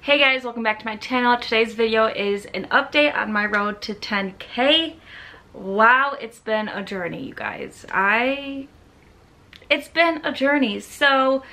Hey guys, welcome back to my channel. Today's video is an update on my road to 10K. Wow, it's been a journey, you guys. It's been a journey. So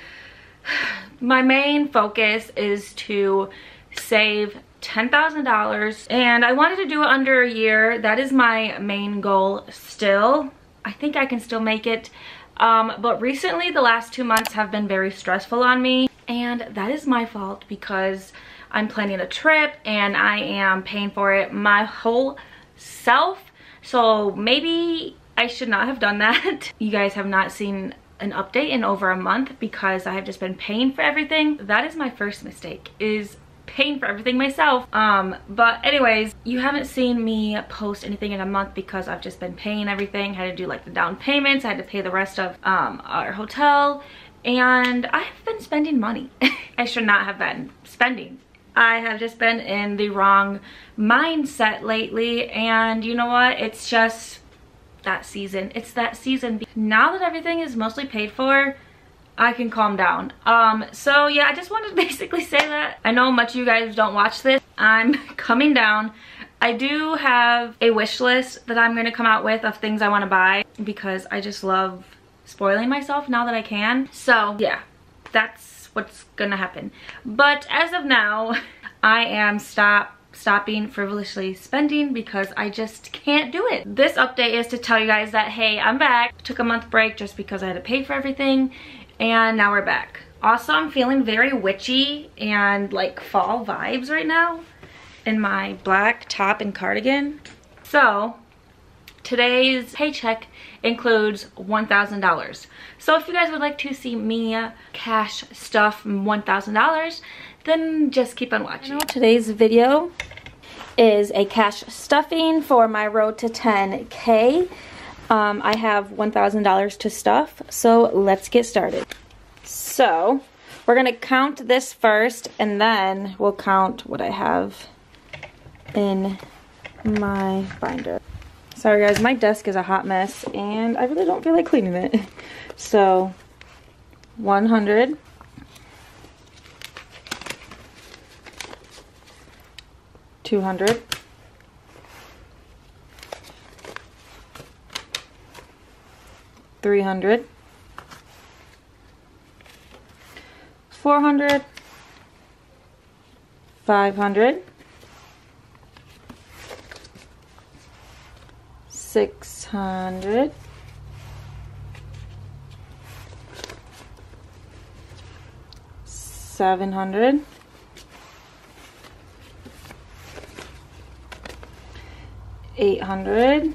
my main focus is to save $10,000, and I wanted to do it under a year. That is my main goal still. I think I can still make it, but recently the last 2 months have been very stressful on me, and that is my fault because I'm planning a trip and I am paying for it my whole self, so maybe I should not have done that. You guys have not seen an update in over a month because I have just been paying for everything. That is my first mistake, is paying for everything myself. But anyways, you haven't seen me post anything in a month because I've just been paying everything. I had to do like the down payments, I had to pay the rest of our hotel, and I've been spending money. I should not have been spending. I have just been in the wrong mindset lately, and you know what, it's just that season. It's that season. Now that everything is mostly paid for, I can calm down. So yeah, I just wanted to basically say that. I know much of you guys don't watch this. I'm coming down. I do have a wish list that I'm gonna come out with of things I wanna buy because I just love spoiling myself now that I can. So yeah, that's what's gonna happen. But as of now, I am stopping frivolously spending because I just can't do it. This update is to tell you guys that, hey, I'm back. Took a month break just because I had to pay for everything, and now we're back. Also, I'm feeling very witchy and like fall vibes right now in my black top and cardigan. So today's paycheck includes $1,000. So if you guys would like to see me cash stuff $1,000, then just keep on watching. Today's video is a cash stuffing for my road to 10K. I have $1,000 to stuff, so let's get started. So we're gonna count this first, and then we'll count what I have in my binder. Sorry guys, my desk is a hot mess, and I really don't feel like cleaning it. So, 100. 200. 300, 400, 500, 600, 700, 800,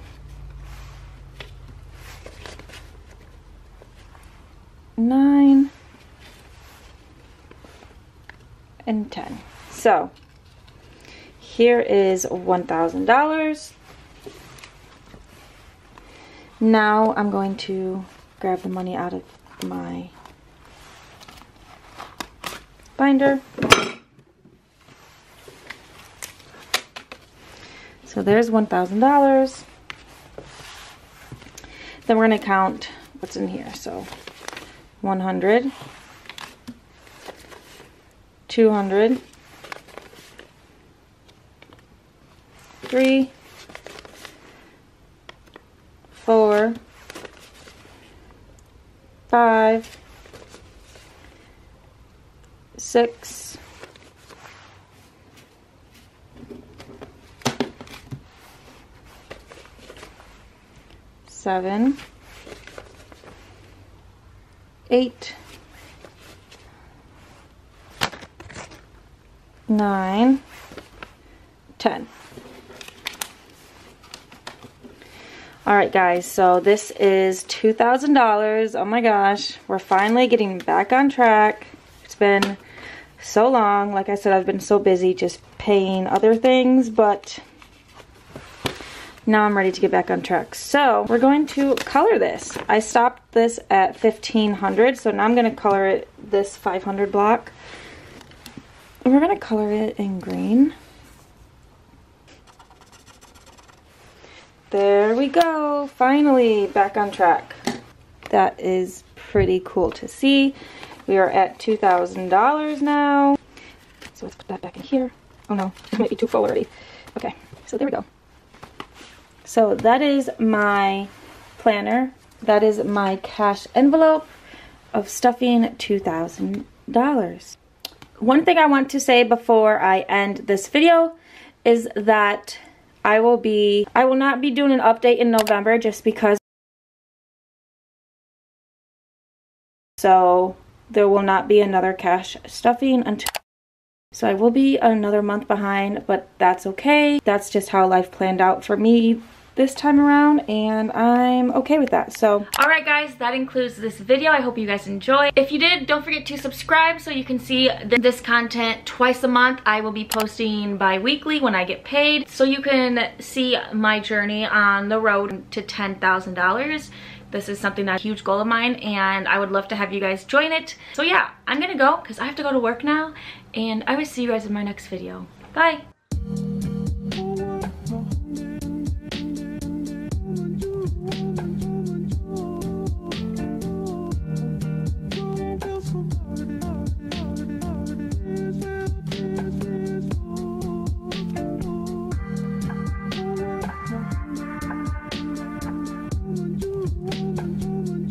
9 and 10. So here is $1,000. Now I'm going to grab the money out of my binder. So there's $1,000. Then we're going to count what's in here. So 100, 200, 3, 4, 5, 6, 7, 8, 9, 10. All right guys, so this is $2,000. Oh my gosh, we're finally getting back on track. It's been so long. Like I said, I've been so busy just paying other things, but now I'm ready to get back on track. So we're going to color this. I stopped this at 1,500, so now I'm gonna color it this 500 block. And we're gonna color it in green. There we go, finally back on track. That is pretty cool to see. We are at $2,000 now. So let's put that back in here. Oh no, it might be too full already. Okay, so there we go. So that is my planner. That is my cash envelope of stuffing $2,000. One thing I want to say before I end this video is that I will not be doing an update in November just because. So there will not be another cash stuffing until. So I will be another month behind, but that's okay. That's just how life planned out for me this time around, and I'm okay with that. So alright guys, that includes this video. I hope you guys enjoyed. If you did, don't forget to subscribe so you can see this content twice a month. I will be posting bi-weekly when I get paid, so you can see my journey on the road to $10,000. This is something that's a huge goal of mine, and I would love to have you guys join it. So yeah, I'm gonna go because I have to go to work now, and I will see you guys in my next video. Bye!